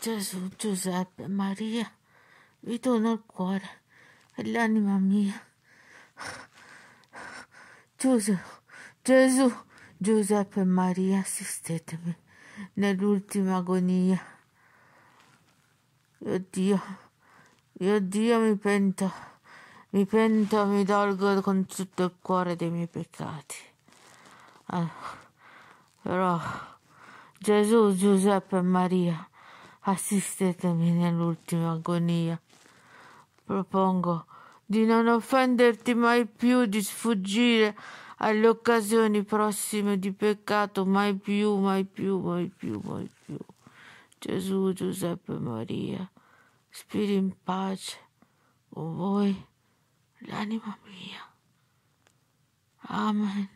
Gesù, Giuseppe, Maria, vi dono il cuore e l'anima mia. Gesù, Giuseppe e Maria, assistetemi nell'ultima agonia. Io Dio, mi pento, mi dolgo con tutto il cuore dei miei peccati. Però, Gesù, Giuseppe e Maria, assistetemi nell'ultima agonia. Propongo di non offenderti mai più, di sfuggire alle occasioni prossime di peccato, mai più. Gesù, Giuseppe e Maria, spiri in pace, con voi l'anima mia. Amen.